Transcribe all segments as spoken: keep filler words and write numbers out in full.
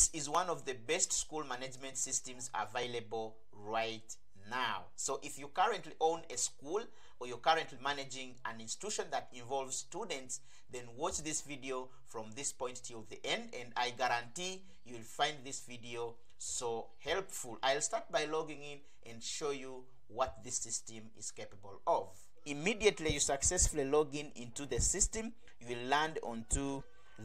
This is one of the best school management systems available right now. So if you currently own a school or you're currently managing an institution that involves students, then watch this video from this point till the end, and I guarantee you'll find this video so helpful. I'll start by logging in and show you what this system is capable of. Immediately you successfully log in into the system, you will land onto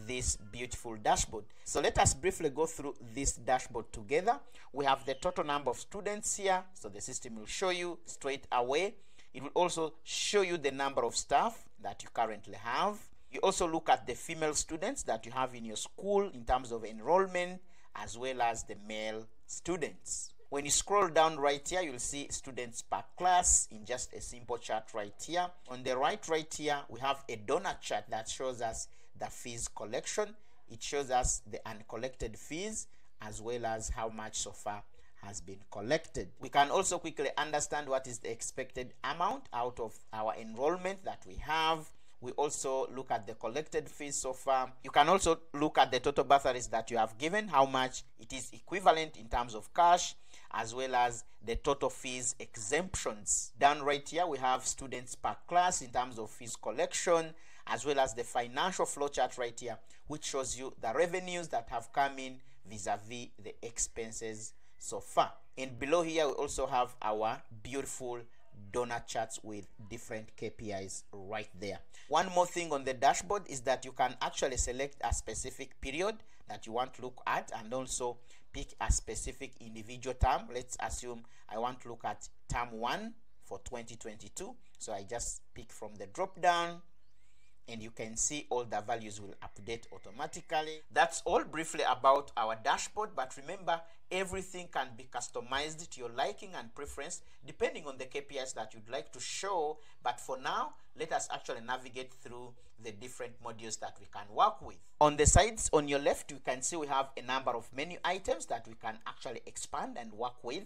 this beautiful dashboard. So let us briefly go through this dashboard together. We have the total number of students here, so the system will show you straight away. It will also show you the number of staff that you currently have. You also look at the female students that you have in your school in terms of enrollment, as well as the male students. When you scroll down right here, you'll see students per class in just a simple chart right here. On the right right here, we have a donor chart that shows us the fees collection. It shows us the uncollected fees as well as how much so far has been collected. We can also quickly understand what is the expected amount out of our enrollment that we have. We also look at the collected fees so far. You can also look at the total bursaries that you have given, how much it is equivalent in terms of cash, as well as the total fees exemptions. Down right here, we have students per class in terms of fees collection, as well as the financial flow chart right here, which shows you the revenues that have come in vis-a-vis the expenses so far. And below here, we also have our beautiful donor charts with different K P Is right there. One more thing on the dashboard is that you can actually select a specific period that you want to look at, and also pick a specific individual term. Let's assume I want to look at term one for twenty twenty-two. So I just pick from the drop down, and you can see all the values will update automatically. That's all briefly about our dashboard, but remember, everything can be customized to your liking and preference depending on the K P Is that you'd like to show. But for now, let us actually navigate through the different modules that we can work with. On the sides on your left, you can see we have a number of menu items that we can actually expand and work with.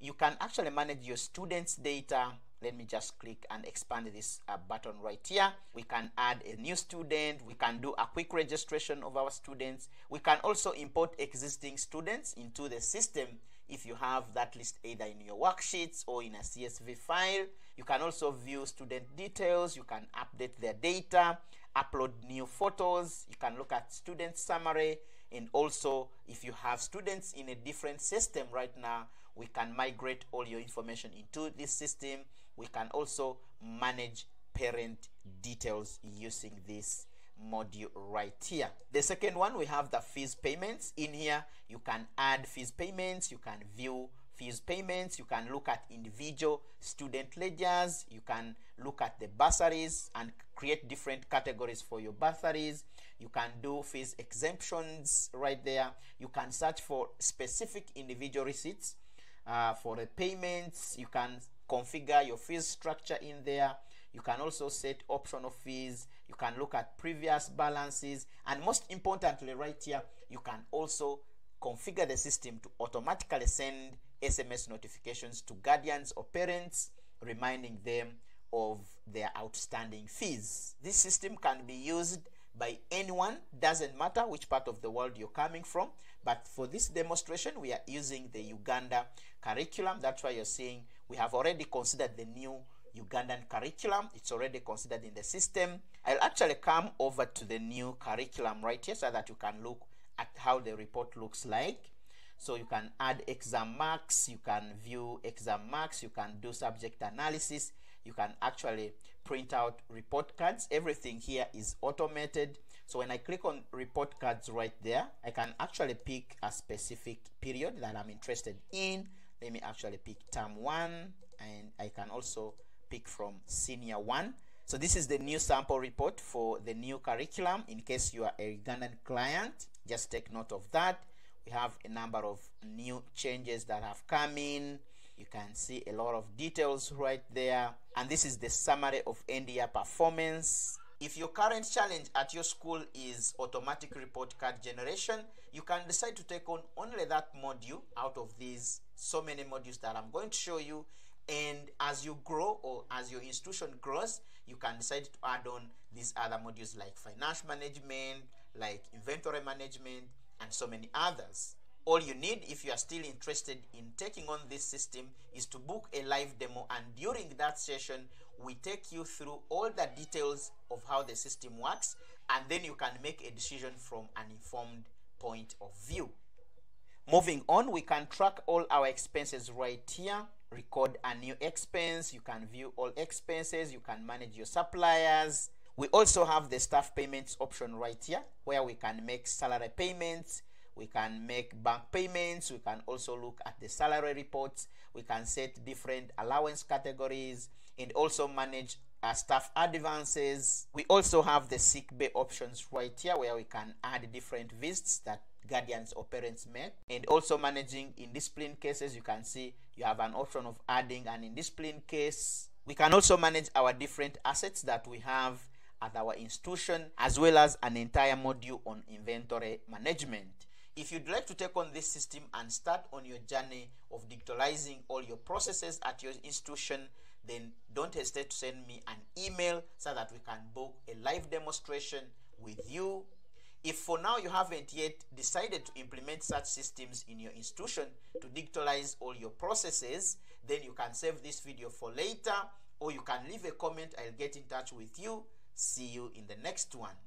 You can actually manage your students' data. Let me just click and expand this uh, button right here. We can add a new student. We can do a quick registration of our students. We can also import existing students into the system if you have that list either in your worksheets or in a C S V file. You can also view student details. You can update their data, upload new photos. You can look at student summary. And also, if you have students in a different system right now, we can migrate all your information into this system. We can also manage parent details using this module right here. The second one, we have the fees payments. In here, you can add fees payments, you can view fees payments, you can look at individual student ledgers, you can look at the bursaries and create different categories for your bursaries. You can do fees exemptions right there. You can search for specific individual receipts uh, for the payments. You can configure your fees structure in there. You can also set optional fees. You can look at previous balances. And most importantly, right here, you can also configure the system to automatically send S M S notifications to guardians or parents, reminding them of their outstanding fees. This system can be used by anyone, doesn't matter which part of the world you're coming from. But for this demonstration, we are using the Uganda curriculum. That's why you're seeing we have already considered the new Ugandan curriculum. It's already considered in the system. I'll actually come over to the new curriculum right here so that you can look at how the report looks like. So you can add exam marks, you can view exam marks, you can do subject analysis, you can actually print out report cards. Everything here is automated. So when I click on report cards right there, I can actually pick a specific period that I'm interested in. Let me actually pick term one, and I can also pick from senior one. So this is the new sample report for the new curriculum. In case you are a Ugandan client, just take note of that. We have a number of new changes that have come in. You can see a lot of details right there. And this is the summary of end year performance. If your current challenge at your school is automatic report card generation, you can decide to take on only that module out of these so many modules that I'm going to show you. And as you grow, or as your institution grows, you can decide to add on these other modules like finance management, like inventory management, and so many others. All you need, if you are still interested in taking on this system, is to book a live demo, and during that session, we take you through all the details of how the system works, and then you can make a decision from an informed point of view. Moving on, we can track all our expenses right here, record a new expense, you can view all expenses, you can manage your suppliers. We also have the staff payments option right here, where we can make salary payments, we can make bank payments, we can also look at the salary reports, we can set different allowance categories, and also manage our staff advances. We also have the sick bay options right here, where we can add different visits that guardians or parents make, and also managing indiscipline cases. You can see you have an option of adding an indiscipline case. We can also manage our different assets that we have at our institution, as well as an entire module on inventory management. If you'd like to take on this system and start on your journey of digitalizing all your processes at your institution, then don't hesitate to send me an email so that we can book a live demonstration with you. If for now you haven't yet decided to implement such systems in your institution to digitalize all your processes, then you can save this video for later, or you can leave a comment. I'll get in touch with you. See you in the next one.